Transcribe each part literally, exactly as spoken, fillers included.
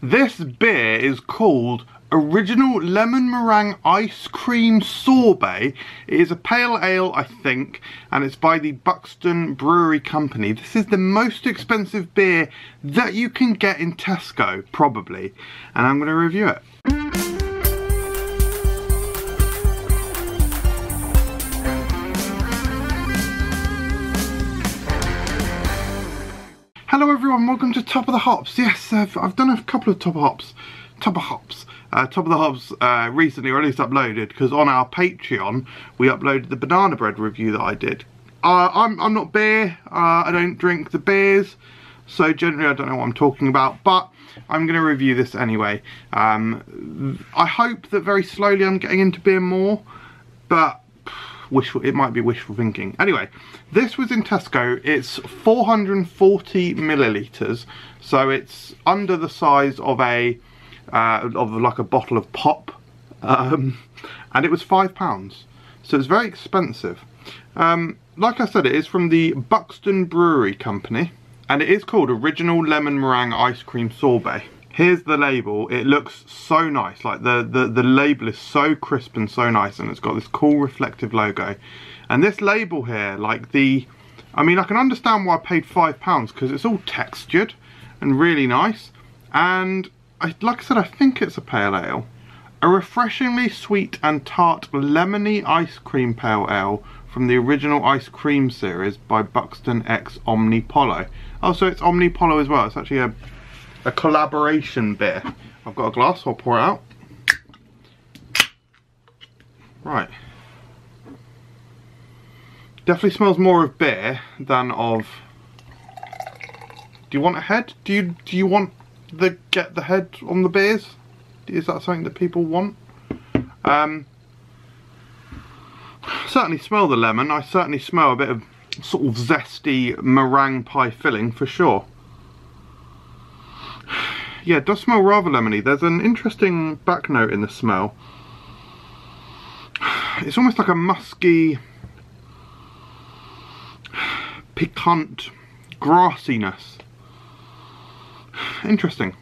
This beer is called Original Lemon Meringue Ice Cream Sorbet. It is a pale ale, I think, and it's by the Buxton Brewery Company. This is the most expensive beer that you can get in Tesco, probably, and I'm going to review it. Hello everyone, welcome to Top of the Hops. Yes, I've, I've done a couple of Top of Hops. Top of Hops. Uh, Top of the Hops uh, recently, or at least uploaded, because on our Patreon we uploaded the banana bread review that I did. Uh, I'm, I'm not beer, uh, I don't drink the beers, so generally I don't know what I'm talking about, but I'm going to review this anyway. Um, I hope that very slowly I'm getting into beer more, but wishful, it might be wishful thinking. Anyway, this was in Tesco. It's four hundred forty millilitres, so it's under the size of a Uh, of like a bottle of pop, um, and it was five pounds, so it's very expensive. Um, like I said, it is from the Buxton Brewery Company, and it is called Original Lemon Meringue Ice Cream Sorbet. Here's the label. It looks so nice, like the, the, the label is so crisp and so nice, and it's got this cool reflective logo. And this label here, like the, I mean, I can understand why I paid five pounds, because it's all textured and really nice, and I, like I said, I think it's a pale ale. A refreshingly sweet and tart lemony ice cream pale ale from the Original Ice Cream series by Buxton x Omnipollo. Oh, so it's Omnipollo as well. It's actually a, a collaboration beer. I've got a glass, I'll pour it out. Right. Definitely smells more of beer than of... Do you want a head? Do you, do you want... the get the head on the beers? Is that something that people want? Um, certainly smell the lemon. I certainly smell a bit of sort of zesty meringue pie filling for sure. Yeah, it does smell rather lemony. There's an interesting back note in the smell. It's almost like a musky, piquant grassiness. Interesting.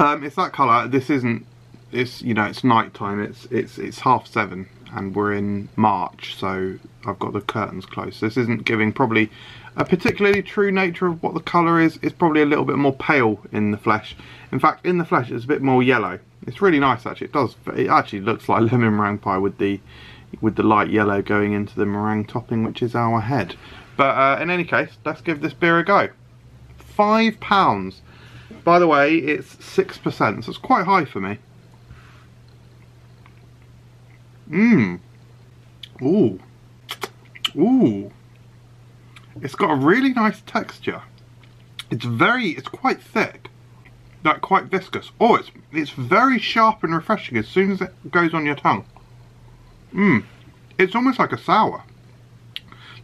Um, it's that colour. This isn't. It's, you know, it's night time. It's it's it's half seven, and we're in March, so I've got the curtains closed. This isn't giving probably a particularly true nature of what the colour is. It's probably a little bit more pale in the flesh. In fact, in the flesh, it's a bit more yellow. It's really nice actually. It does. It actually looks like lemon meringue pie with the with the light yellow going into the meringue topping, which is our head. But uh, in any case, let's give this beer a go. Five pounds. By the way, it's six percent, so it's quite high for me. Mmm. Ooh. Ooh. It's got a really nice texture. It's very, it's quite thick. Like, quite viscous. Oh, it's it's very sharp and refreshing as soon as it goes on your tongue. Mmm. It's almost like a sour.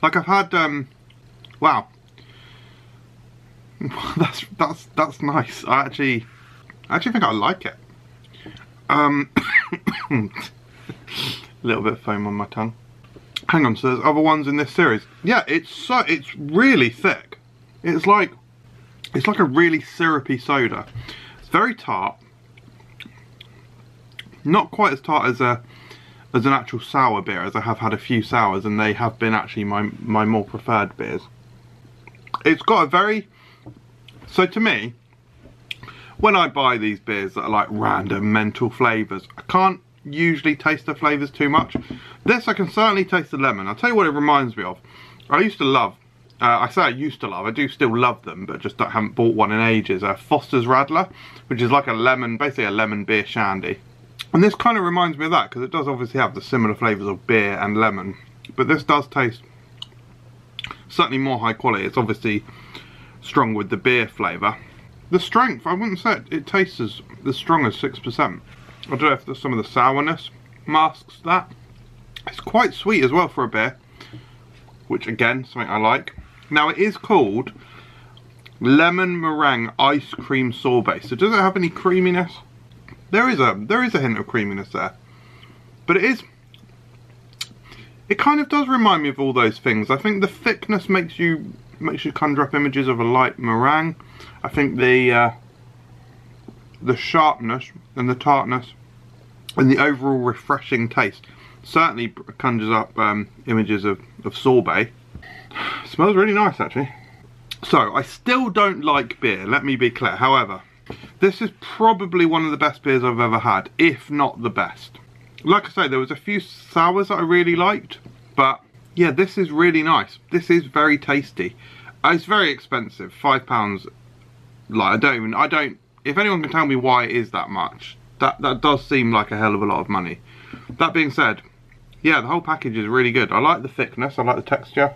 Like I've had, um, wow. that's that's that's nice. I actually I actually think I like it. Um a little bit of foam on my tongue. Hang on, so there's other ones in this series. Yeah, it's so it's really thick. It's like it's like a really syrupy soda. It's very tart. Not quite as tart as a as an actual sour beer, as I have had a few sours, and they have been actually my my more preferred beers. It's got a very So to me, when I buy these beers that are like random mental flavours, I can't usually taste the flavours too much. This, I can certainly taste the lemon. I'll tell you what it reminds me of. I used to love, uh, I say I used to love, I do still love them, but just I haven't bought one in ages. Uh, Foster's Radler, which is like a lemon, basically a lemon beer shandy. And this kind of reminds me of that, because it does obviously have the similar flavours of beer and lemon. But this does taste certainly more high quality. It's obviously strong with the beer flavour. The strength, I wouldn't say it, it tastes as, as strong as six percent. I don't know if there's some of the sourness masks that. It's quite sweet as well for a beer, which again, something I like. Now it is called Lemon Meringue Ice Cream Sorbet, so does it have any creaminess? There is a, there is a hint of creaminess there. But it is, it kind of does remind me of all those things. I think the thickness makes you makes you conjure up images of a light meringue. I think the uh, the sharpness and the tartness and the overall refreshing taste. Certainly conjures up um, images of, of sorbet. Smells really nice, actually. So I still don't like beer, let me be clear. However, this is probably one of the best beers I've ever had, if not the best. Like I say, there was a few sours that I really liked, but yeah, this is really nice. This is very tasty. It's very expensive, five pounds. Like, I don't even, I don't, if anyone can tell me why it is that much, that, that does seem like a hell of a lot of money. That being said, yeah, the whole package is really good. I like the thickness, I like the texture,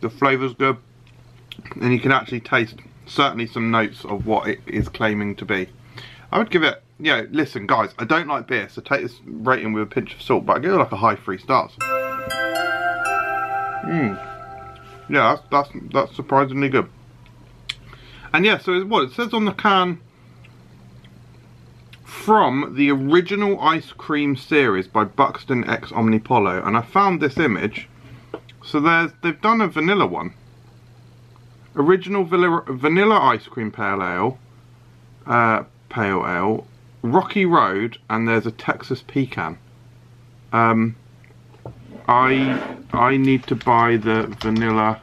the flavour's good, and you can actually taste certainly some notes of what it is claiming to be. I would give it, yeah, listen guys, I don't like beer, so take this rating with a pinch of salt, but I give it like a high three stars. Mmm. Yeah, that's, that's, that's surprisingly good. And yeah, so it's what it says on the can: from the original ice cream series by Buxton x Omnipollo. And I found this image. So there's, they've done a vanilla one. Original vanilla, vanilla ice cream pale ale, uh, pale ale, Rocky Road, and there's a Texas pecan. Um, I I need to buy the vanilla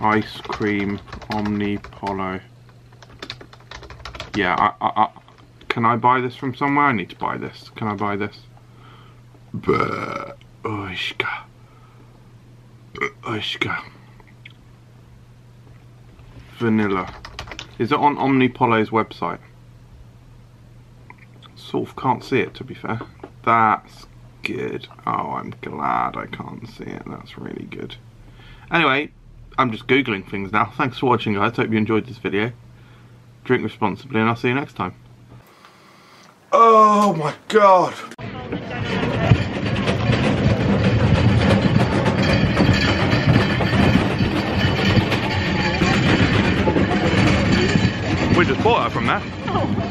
ice cream Omnipollo. Yeah, I, I, I, can I buy this from somewhere? I need to buy this. Can I buy this? Oishka. Oishka. Vanilla. Is it on Omnipollo's website? Sort of can't see it, to be fair. That's good. Oh, I'm glad I can't see it. That's really good. Anyway, I'm just googling things now. Thanks for watching, guys. Hope you enjoyed this video. Drink responsibly, and I'll see you next time. Oh my god. We just bought her from there. Oh.